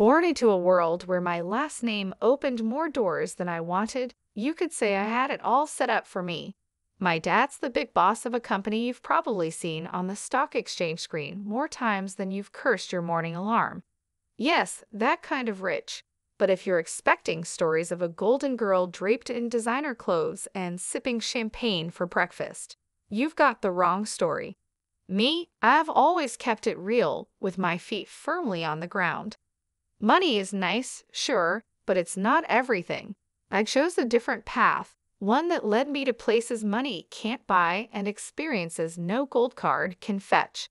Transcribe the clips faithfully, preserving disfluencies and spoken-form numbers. Born into a world where my last name opened more doors than I wanted, you could say I had it all set up for me. My dad's the big boss of a company you've probably seen on the stock exchange screen more times than you've cursed your morning alarm. Yes, that kind of rich. But if you're expecting stories of a golden girl draped in designer clothes and sipping champagne for breakfast, you've got the wrong story. Me, I've always kept it real, with my feet firmly on the ground. Money is nice, sure, but it's not everything. I chose a different path. One that led me to places money can't buy and experiences no gold card can fetch.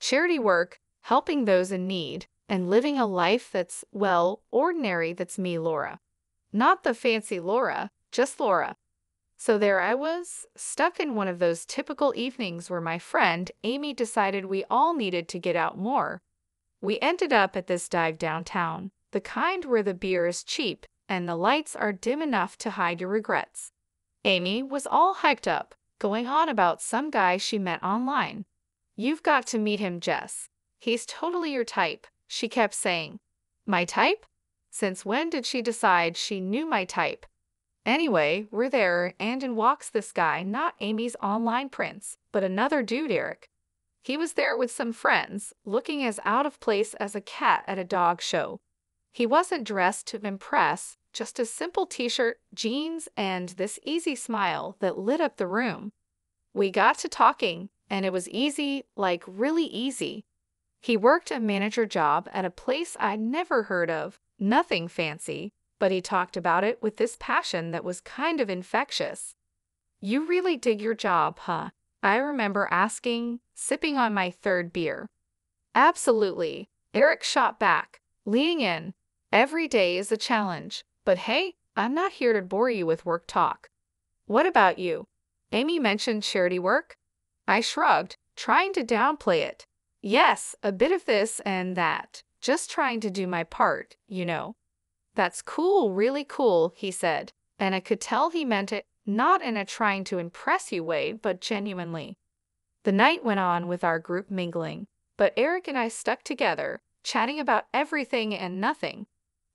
Charity work, helping those in need, and living a life that's, well, ordinary, that's me, Laura. Not the fancy Laura, just Laura. So there I was, stuck in one of those typical evenings where my friend Amy decided we all needed to get out more. We ended up at this dive downtown, the kind where the beer is cheap and the lights are dim enough to hide your regrets. Amy was all hyped up, going on about some guy she met online. "You've got to meet him, Jess. He's totally your type," she kept saying. My type? Since when did she decide she knew my type? Anyway, we're there, and in walks this guy, not Amy's online prince, but another dude, Eric. He was there with some friends, looking as out of place as a cat at a dog show. He wasn't dressed to impress, just a simple t-shirt, jeans, and this easy smile that lit up the room. We got to talking, and it was easy, like really easy. He worked a manager job at a place I'd never heard of, nothing fancy, but he talked about it with this passion that was kind of infectious. "You really dig your job, huh?" I remember asking, sipping on my third beer. "Absolutely," Eric shot back, leaning in. "Every day is a challenge, but hey, I'm not here to bore you with work talk. What about you? Amy mentioned charity work?" I shrugged, trying to downplay it. "Yes, a bit of this and that, just trying to do my part, you know." "That's cool, really cool," he said, and I could tell he meant it, not in a trying to impress you way, but genuinely. The night went on with our group mingling, but Eric and I stuck together, chatting about everything and nothing.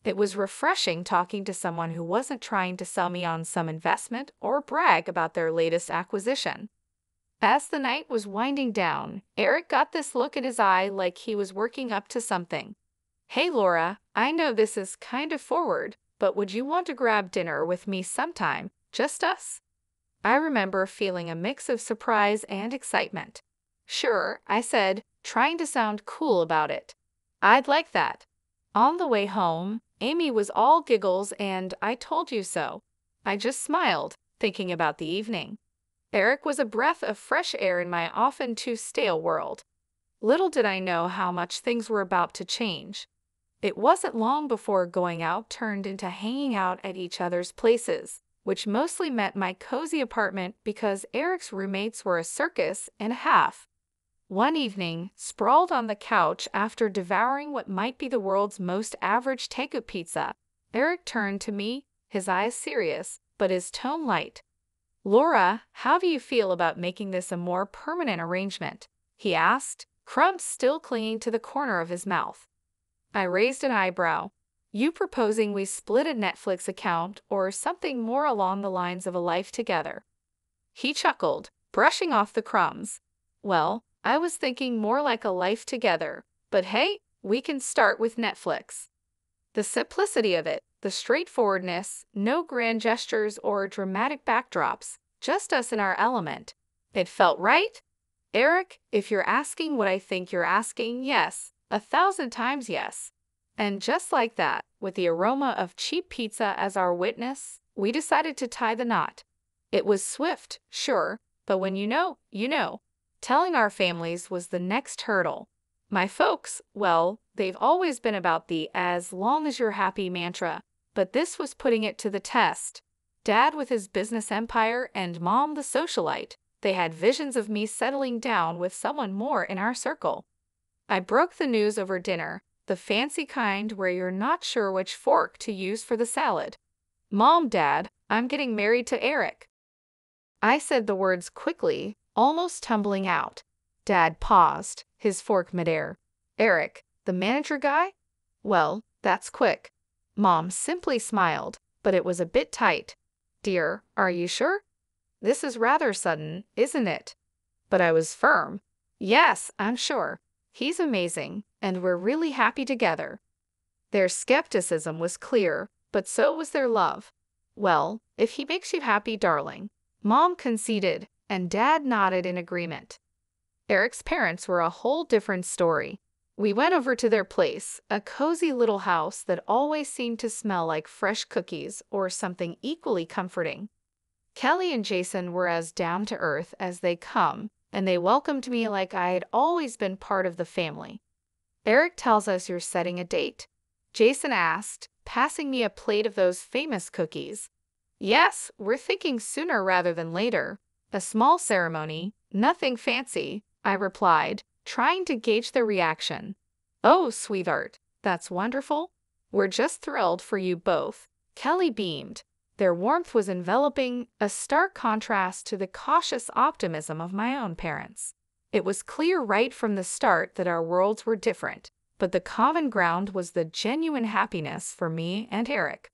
It was refreshing talking to someone who wasn't trying to sell me on some investment or brag about their latest acquisition. As the night was winding down, Eric got this look in his eye like he was working up to something. "Hey Laura, I know this is kind of forward, but would you want to grab dinner with me sometime, just us?" I remember feeling a mix of surprise and excitement. "Sure," I said, trying to sound cool about it. "I'd like that." On the way home, Amy was all giggles and "I told you so." I just smiled, thinking about the evening. Eric was a breath of fresh air in my often too stale world. Little did I know how much things were about to change. It wasn't long before going out turned into hanging out at each other's places, which mostly meant my cozy apartment because Eric's roommates were a circus and a half. One evening, sprawled on the couch after devouring what might be the world's most average takeout pizza, Eric turned to me, his eyes serious, but his tone light. "Laura, how do you feel about making this a more permanent arrangement?" he asked, crumbs still clinging to the corner of his mouth. I raised an eyebrow. "You proposing we split a Netflix account or something more along the lines of a life together?" He chuckled, brushing off the crumbs. "Well, I was thinking more like a life together, but hey, we can start with Netflix." The simplicity of it, the straightforwardness, no grand gestures or dramatic backdrops, just us in our element. It felt right. "Eric, if you're asking what I think you're asking, yes, a thousand times yes." And just like that, with the aroma of cheap pizza as our witness, we decided to tie the knot. It was swift, sure, but when you know, you know. Telling our families was the next hurdle. My folks, well, they've always been about the "as long as you're happy" mantra, but this was putting it to the test. Dad with his business empire and Mom the socialite, they had visions of me settling down with someone more in our circle. I broke the news over dinner, the fancy kind where you're not sure which fork to use for the salad. "Mom, Dad, I'm getting married to Eric." I said the words quickly, almost tumbling out. Dad paused, his fork midair. "Eric, the manager guy?" "Well, That's quick. Mom simply smiled, but it was a bit tight. Dear, are you sure? This is rather sudden, isn't it? But I was firm. Yes, I'm sure. He's amazing, and we're really happy together. Their skepticism was clear, but so was their love. Well, if he makes you happy, darling. Mom conceded, and Dad nodded in agreement. Eric's parents were a whole different story. We went over to their place, a cozy little house that always seemed to smell like fresh cookies or something equally comforting. Kelly and Jason were as down-to-earth as they come, and they welcomed me like I had always been part of the family. Eric tells us you're setting a date, Jason asked, passing me a plate of those famous cookies. Yes, we're thinking sooner rather than later. A small ceremony, nothing fancy, I replied, trying to gauge their reaction. Oh, sweetheart, that's wonderful. We're just thrilled for you both. Kelly beamed. Their warmth was enveloping, a stark contrast to the cautious optimism of my own parents. It was clear right from the start that our worlds were different, but the common ground was the genuine happiness for me and Eric.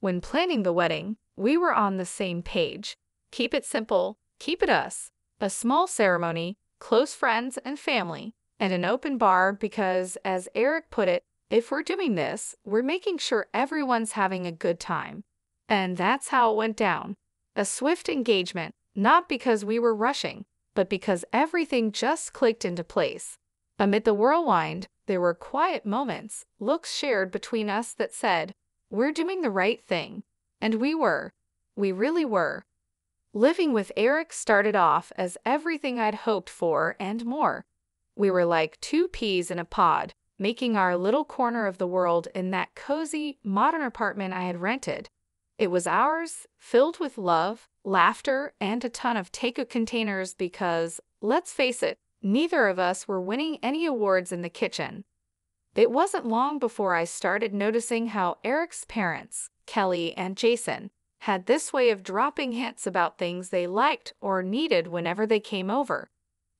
When planning the wedding, we were on the same page. Keep it simple, keep it us. A small ceremony, close friends and family, and an open bar because, as Eric put it, if we're doing this, we're making sure everyone's having a good time. And that's how it went down. A swift engagement, not because we were rushing, but because everything just clicked into place. Amid the whirlwind, there were quiet moments, looks shared between us that said, "We're doing the right thing." And we were. We really were. Living with Eric started off as everything I'd hoped for and more. We were like two peas in a pod, making our little corner of the world in that cozy, modern apartment I had rented. It was ours, filled with love, laughter, and a ton of takeout containers because, let's face it, neither of us were winning any awards in the kitchen. It wasn't long before I started noticing how Eric's parents, Kelly and Jason, had this way of dropping hints about things they liked or needed whenever they came over.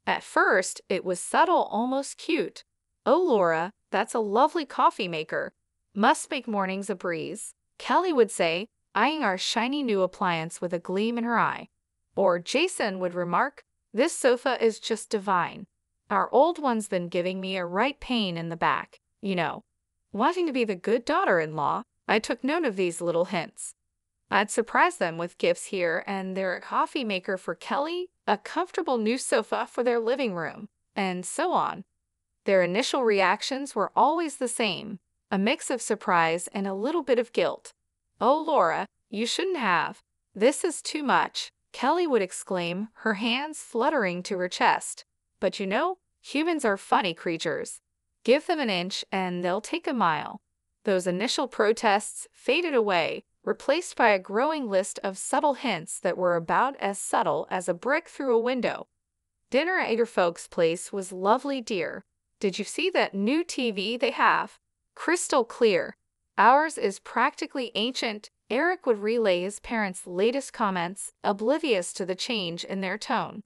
At first, it was subtle, almost cute. Oh, Laura, that's a lovely coffee maker. Must make mornings a breeze, Kelly would say, eyeing our shiny new appliance with a gleam in her eye. Or Jason would remark, this sofa is just divine. Our old one's been giving me a right pain in the back, you know. Wanting to be the good daughter-in-law, I took note of these little hints. I'd surprise them with gifts here and there, a coffee maker for Kelly, a comfortable new sofa for their living room, and so on. Their initial reactions were always the same, a mix of surprise and a little bit of guilt. Oh, Laura, you shouldn't have. This is too much, Kelly would exclaim, her hands fluttering to her chest. But you know, humans are funny creatures. Give them an inch and they'll take a mile. Those initial protests faded away, replaced by a growing list of subtle hints that were about as subtle as a brick through a window. Dinner at your folks' place was lovely, dear. Did you see that new T V they have? Crystal clear. Ours is practically ancient. Eric would relay his parents' latest comments, oblivious to the change in their tone.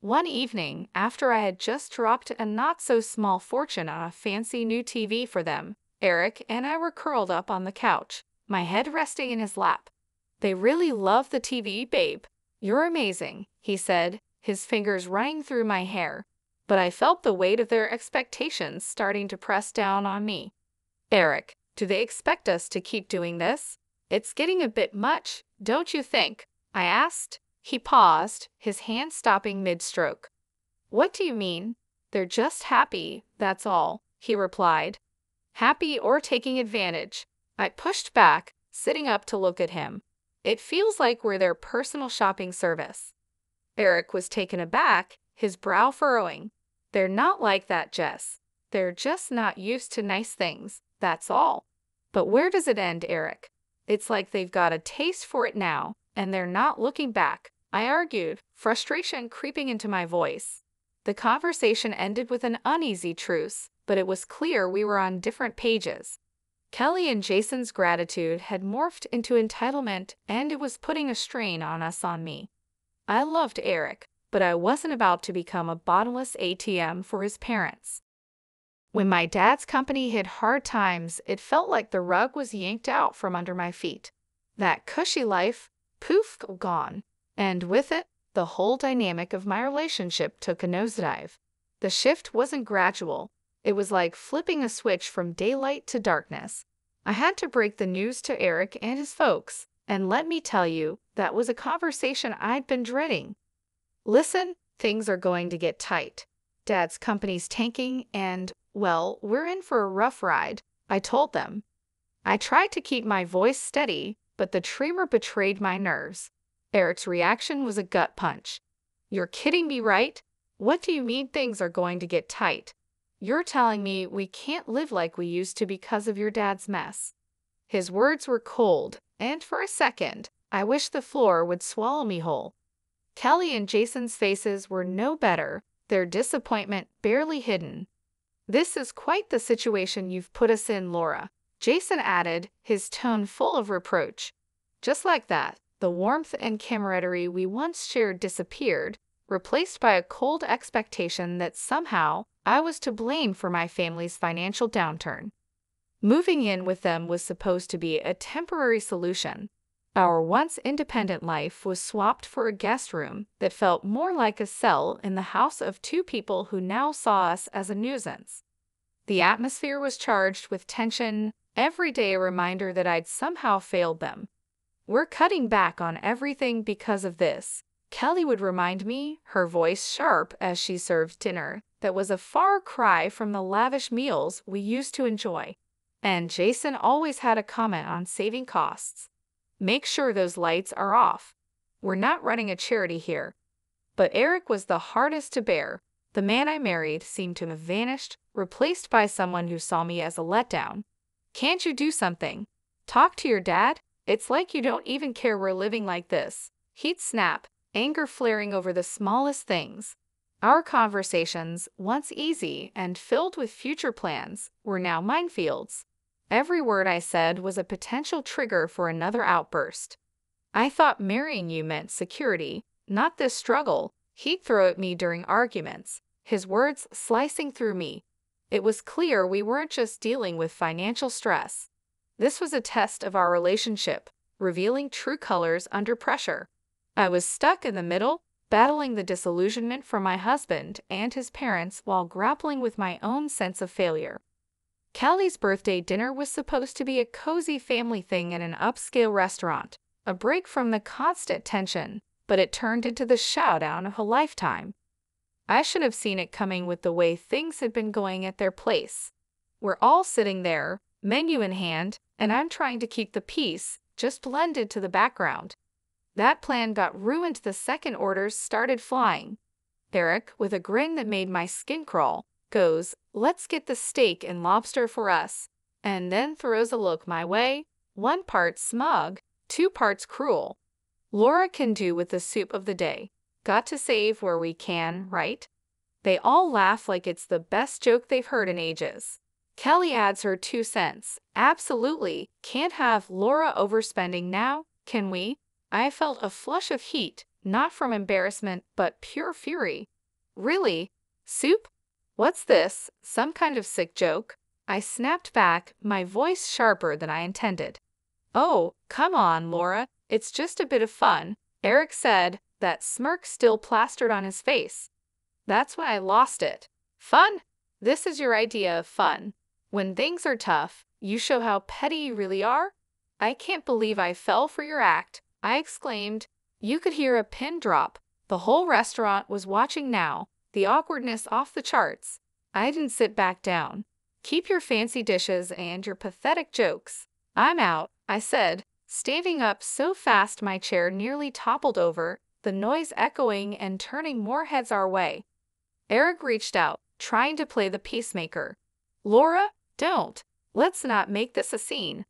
One evening, after I had just dropped a not-so-small fortune on a fancy new T V for them, Eric and I were curled up on the couch, my head resting in his lap. They really love the T V, babe. You're amazing, he said, his fingers running through my hair. But I felt the weight of their expectations starting to press down on me. Eric, do they expect us to keep doing this? It's getting a bit much, don't you think? I asked. He paused, his hand stopping mid-stroke. What do you mean? They're just happy, that's all, he replied. Happy or taking advantage. I pushed back, sitting up to look at him. It feels like we're their personal shopping service. Eric was taken aback, his brow furrowing. They're not like that, Jess. They're just not used to nice things, that's all. But where does it end, Eric? It's like they've got a taste for it now, and they're not looking back, I argued, frustration creeping into my voice. The conversation ended with an uneasy truce, but it was clear we were on different pages. Kelly and Jason's gratitude had morphed into entitlement, and it was putting a strain on us on me. I loved Eric, but I wasn't about to become a bottomless A T M for his parents. When my dad's company hit hard times, it felt like the rug was yanked out from under my feet. That cushy life, poof, gone. And with it, the whole dynamic of my relationship took a nosedive. The shift wasn't gradual. It was like flipping a switch from daylight to darkness. I had to break the news to Eric and his folks, and let me tell you, that was a conversation I'd been dreading. Listen, things are going to get tight. Dad's company's tanking and, well, we're in for a rough ride, I told them. I tried to keep my voice steady, but the tremor betrayed my nerves. Eric's reaction was a gut punch. You're kidding me, right? What do you mean things are going to get tight? You're telling me we can't live like we used to because of your dad's mess. His words were cold, and for a second, I wished the floor would swallow me whole. Kelly and Jason's faces were no better, their disappointment barely hidden. This is quite the situation you've put us in, Laura, Jason added, his tone full of reproach. Just like that, the warmth and camaraderie we once shared disappeared, replaced by a cold expectation that somehow I was to blame for my family's financial downturn. Moving in with them was supposed to be a temporary solution. Our once independent life was swapped for a guest room that felt more like a cell in the house of two people who now saw us as a nuisance. The atmosphere was charged with tension, every day a reminder that I'd somehow failed them. We're cutting back on everything because of this, Kelly would remind me, her voice sharp as she served dinner, that was a far cry from the lavish meals we used to enjoy. And Jason always had a comment on saving costs. Make sure those lights are off. We're not running a charity here. But Eric was the hardest to bear. The man I married seemed to have vanished, replaced by someone who saw me as a letdown. Can't you do something? Talk to your dad? It's like you don't even care we're living like this. He'd snap, anger flaring over the smallest things. Our conversations, once easy and filled with future plans, were now minefields. Every word I said was a potential trigger for another outburst. I thought marrying you meant security, not this struggle, he'd throw at me during arguments, his words slicing through me. It was clear we weren't just dealing with financial stress. This was a test of our relationship, revealing true colors under pressure. I was stuck in the middle, battling the disillusionment from my husband and his parents while grappling with my own sense of failure. Kelly's birthday dinner was supposed to be a cozy family thing at an upscale restaurant, a break from the constant tension, but it turned into the showdown of a lifetime. I should have seen it coming with the way things had been going at their place. We're all sitting there, menu in hand, and I'm trying to keep the peace, just blended to the background. That plan got ruined the second orders started flying. Eric, with a grin that made my skin crawl, goes, "Let's get the steak and lobster for us," and then throws a look my way, one part smug, two parts cruel. Laura can do with the soup of the day. Got to save where we can, right? They all laugh like it's the best joke they've heard in ages. Kelly adds her two cents. Absolutely, can't have Laura overspending now, can we? I felt a flush of heat, not from embarrassment, but pure fury. Really? Soup? What's this? Some kind of sick joke? I snapped back, my voice sharper than I intended. Oh, come on, Laura. It's just a bit of fun, Eric said, that smirk still plastered on his face. That's when I lost it. Fun? This is your idea of fun. When things are tough, you show how petty you really are? I can't believe I fell for your act, I exclaimed. You could hear a pin drop. The whole restaurant was watching now, the awkwardness off the charts. I didn't sit back down. Keep your fancy dishes and your pathetic jokes. I'm out, I said, standing up so fast my chair nearly toppled over, the noise echoing and turning more heads our way. Eric reached out, trying to play the peacemaker. Laura, don't. Let's not make this a scene.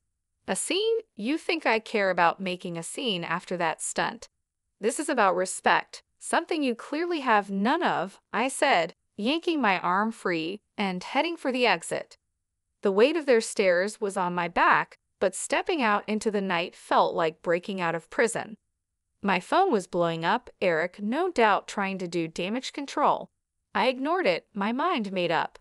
A scene? You think I care about making a scene after that stunt? This is about respect, something you clearly have none of, I said, yanking my arm free and heading for the exit. The weight of their stares was on my back, but stepping out into the night felt like breaking out of prison. My phone was blowing up, Eric no doubt trying to do damage control. I ignored it, my mind made up.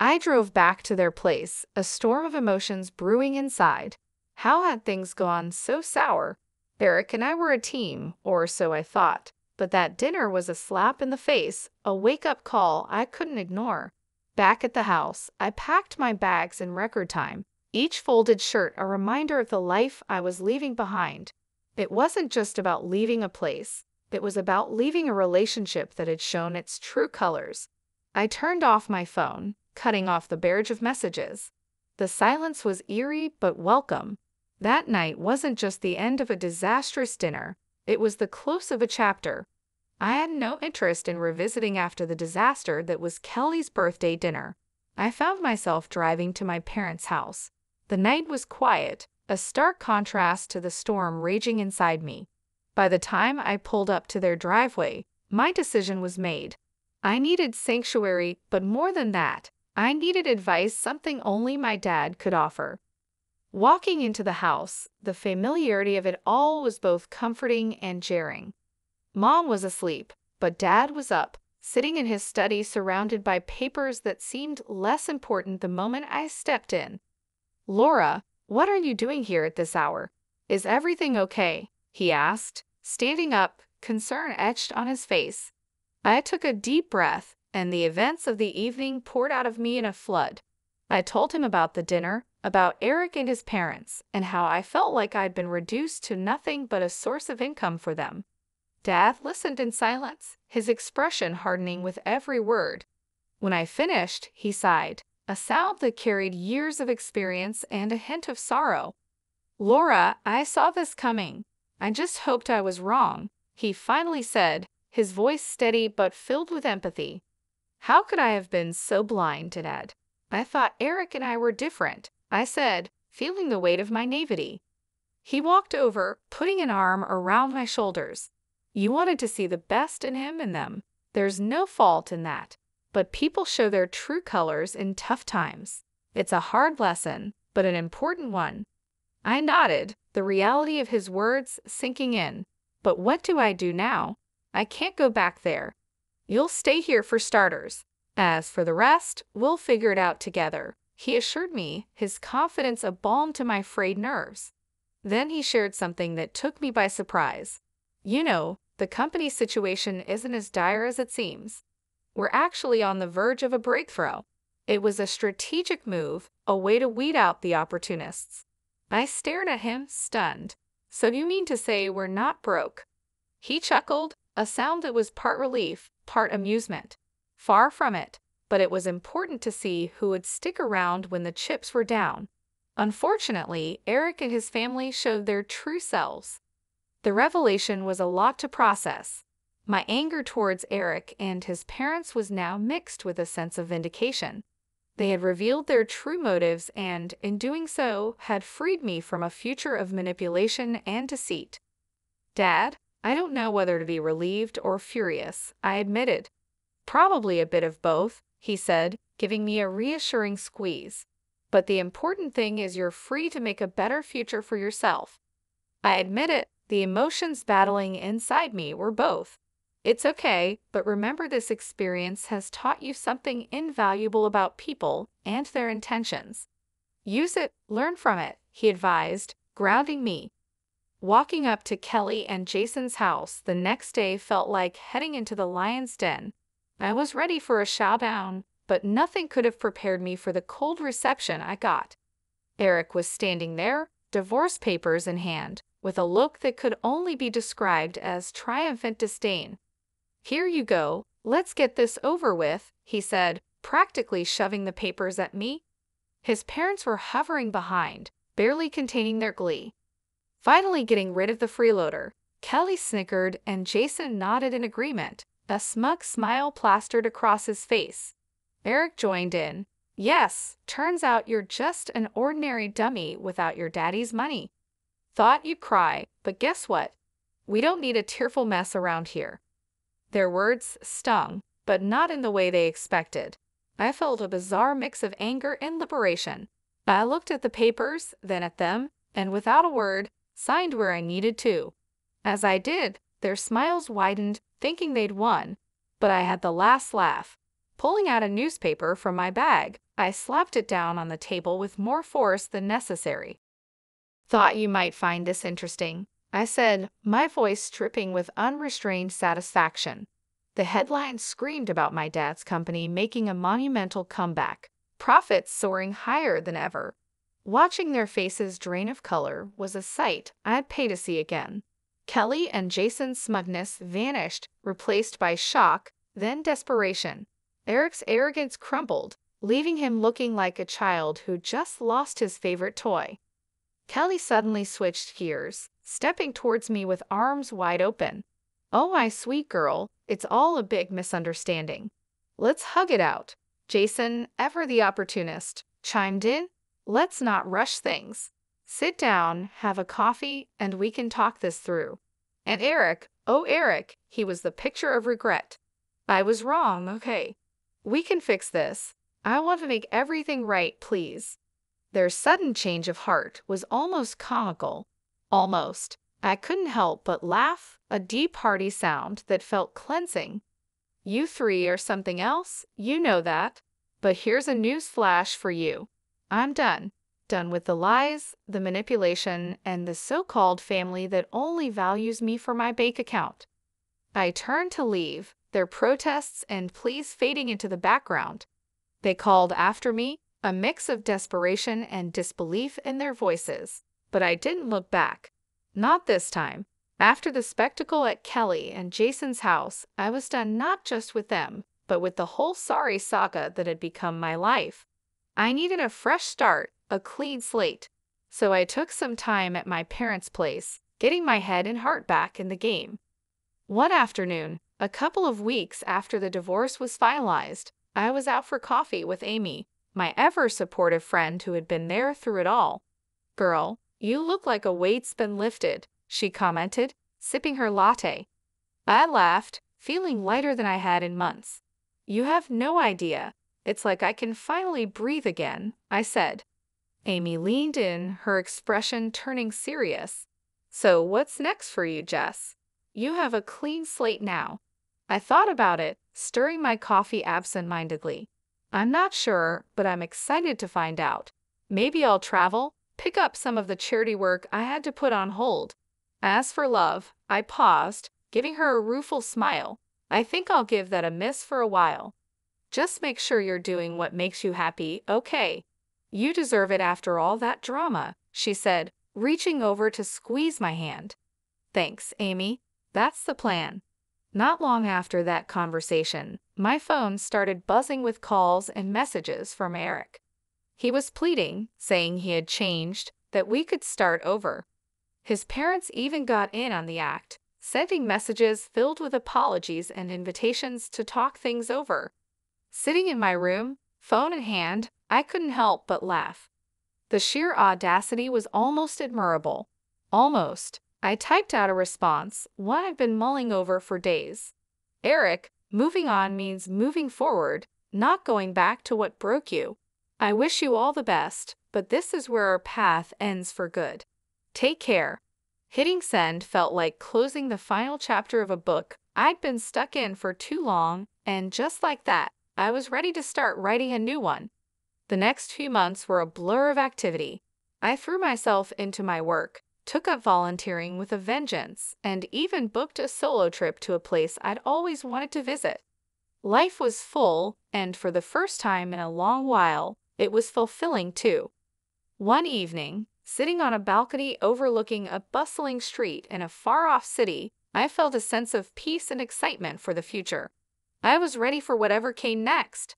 I drove back to their place, a storm of emotions brewing inside. How had things gone so sour? Eric and I were a team, or so I thought, but that dinner was a slap in the face, a wake-up call I couldn't ignore. Back at the house, I packed my bags in record time, each folded shirt a reminder of the life I was leaving behind. It wasn't just about leaving a place. It was about leaving a relationship that had shown its true colors. I turned off my phone, cutting off the barrage of messages. The silence was eerie but welcome. That night wasn't just the end of a disastrous dinner. It was the close of a chapter. I had no interest in revisiting after the disaster that was Kelly's birthday dinner. I found myself driving to my parents' house. The night was quiet, a stark contrast to the storm raging inside me. By the time I pulled up to their driveway, my decision was made. I needed sanctuary, but more than that, I needed advice, something only my dad could offer. Walking into the house, the familiarity of it all was both comforting and jarring. Mom was asleep, but Dad was up, sitting in his study surrounded by papers that seemed less important the moment I stepped in. "Laura, what are you doing here at this hour? Is everything okay?" he asked, standing up, concern etched on his face. I took a deep breath, and the events of the evening poured out of me in a flood. I told him about the dinner, about Eric and his parents, and how I felt like I'd been reduced to nothing but a source of income for them. Dad listened in silence, his expression hardening with every word. When I finished, he sighed, a sound that carried years of experience and a hint of sorrow. "Laura, I saw this coming. I just hoped I was wrong," he finally said, his voice steady but filled with empathy. How could I have been so blind to Dad? I thought Eric and I were different, I said, feeling the weight of my naivety. He walked over, putting an arm around my shoulders. You wanted to see the best in him and them. There's no fault in that. But people show their true colors in tough times. It's a hard lesson, but an important one. I nodded, the reality of his words sinking in. But what do I do now? I can't go back there. You'll stay here for starters. As for the rest, we'll figure it out together, he assured me, his confidence a balm to my frayed nerves. Then he shared something that took me by surprise. You know, the company situation isn't as dire as it seems. We're actually on the verge of a breakthrough. It was a strategic move, a way to weed out the opportunists. I stared at him, stunned. So you mean to say we're not broke? He chuckled, a sound that was part relief, part amusement. Far from it, but it was important to see who would stick around when the chips were down. Unfortunately, Eric and his family showed their true selves. The revelation was a lot to process. My anger towards Eric and his parents was now mixed with a sense of vindication. They had revealed their true motives and, in doing so, had freed me from a future of manipulation and deceit. Dad, I don't know whether to be relieved or furious, I admitted. Probably a bit of both, he said, giving me a reassuring squeeze. But the important thing is you're free to make a better future for yourself. I admit it, the emotions battling inside me were both. It's okay, but remember this experience has taught you something invaluable about people and their intentions. Use it, learn from it, he advised, grounding me. Walking up to Kelly and Jason's house the next day felt like heading into the lion's den. I was ready for a showdown, but nothing could have prepared me for the cold reception I got. Eric was standing there, divorce papers in hand, with a look that could only be described as triumphant disdain. Here you go, let's get this over with, he said, practically shoving the papers at me. His parents were hovering behind, barely containing their glee. Finally getting rid of the freeloader, Kelly snickered and Jason nodded in agreement, a smug smile plastered across his face. Eric joined in. Yes, turns out you're just an ordinary dummy without your daddy's money. Thought you'd cry, but guess what? We don't need a tearful mess around here. Their words stung, but not in the way they expected. I felt a bizarre mix of anger and liberation. I looked at the papers, then at them, and without a word, signed where I needed to. As I did, their smiles widened, thinking they'd won, but I had the last laugh. Pulling out a newspaper from my bag, I slapped it down on the table with more force than necessary. "Thought you might find this interesting," I said, my voice dripping with unrestrained satisfaction. The headlines screamed about my dad's company making a monumental comeback, profits soaring higher than ever. Watching their faces drain of color was a sight I'd pay to see again. Kelly and Jason's smugness vanished, replaced by shock, then desperation. Eric's arrogance crumbled, leaving him looking like a child who just lost his favorite toy. Kelly suddenly switched gears, stepping towards me with arms wide open. "Oh, my sweet girl, it's all a big misunderstanding. Let's hug it out." Jason, ever the opportunist, chimed in. "Let's not rush things. Sit down, have a coffee, and we can talk this through." And Eric, oh Eric, he was the picture of regret. "I was wrong, okay. We can fix this. I want to make everything right, please." Their sudden change of heart was almost comical. Almost. I couldn't help but laugh, a deep, hearty sound that felt cleansing. "You three are something else, you know that. But here's a news flash for you. I'm done. Done with the lies, the manipulation, and the so-called family that only values me for my bank account." I turned to leave, their protests and pleas fading into the background. They called after me, a mix of desperation and disbelief in their voices. But I didn't look back. Not this time. After the spectacle at Kelly and Jason's house, I was done not just with them, but with the whole sorry saga that had become my life. I needed a fresh start, a clean slate. So I took some time at my parents' place, getting my head and heart back in the game. One afternoon, a couple of weeks after the divorce was finalized, I was out for coffee with Amy, my ever-supportive friend who had been there through it all. "Girl, you look like a weight's been lifted," she commented, sipping her latte. I laughed, feeling lighter than I had in months. "You have no idea. It's like I can finally breathe again," I said. Amy leaned in, her expression turning serious. "So what's next for you, Jess? You have a clean slate now." I thought about it, stirring my coffee absent-mindedly. "I'm not sure, but I'm excited to find out. Maybe I'll travel, pick up some of the charity work I had to put on hold. As for love," I paused, giving her a rueful smile. "I think I'll give that a miss for a while. Just make sure you're doing what makes you happy, okay? You deserve it after all that drama," she said, reaching over to squeeze my hand. "Thanks, Amy. That's the plan." Not long after that conversation, my phone started buzzing with calls and messages from Eric. He was pleading, saying he had changed, that we could start over. His parents even got in on the act, sending messages filled with apologies and invitations to talk things over. Sitting in my room, phone in hand, I couldn't help but laugh. The sheer audacity was almost admirable. Almost. I typed out a response, one I've been mulling over for days. "Eric, moving on means moving forward, not going back to what broke you. I wish you all the best, but this is where our path ends for good. Take care." Hitting send felt like closing the final chapter of a book I'd been stuck in for too long, and just like that, I was ready to start writing a new one. The next few months were a blur of activity. I threw myself into my work, took up volunteering with a vengeance, and even booked a solo trip to a place I'd always wanted to visit. Life was full, and for the first time in a long while, it was fulfilling too. One evening, sitting on a balcony overlooking a bustling street in a far-off city, I felt a sense of peace and excitement for the future. I was ready for whatever came next.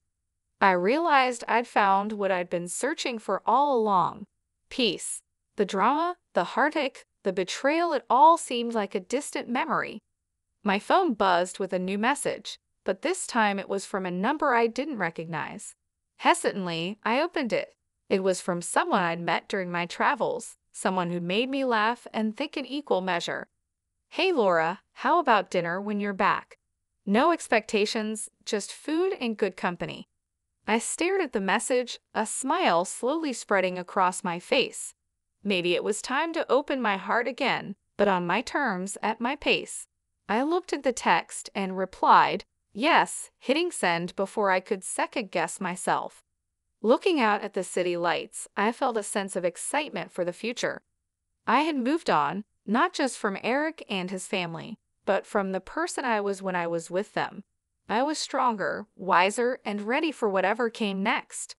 I realized I'd found what I'd been searching for all along. Peace. The drama, the heartache, the betrayal, it all seemed like a distant memory. My phone buzzed with a new message, but this time it was from a number I didn't recognize. Hesitantly, I opened it. It was from someone I'd met during my travels, someone who'd made me laugh and think in equal measure. "Hey Laura, how about dinner when you're back?" No expectations, just food and good company. I stared at the message, a smile slowly spreading across my face. Maybe it was time to open my heart again, but on my terms, at my pace. I looked at the text and replied, Yes, hitting send before I could second-guess myself. Looking out at the city lights, I felt a sense of excitement for the future. I had moved on, not just from Eric and his family, but from the person I was when I was with them. I was stronger, wiser, and ready for whatever came next.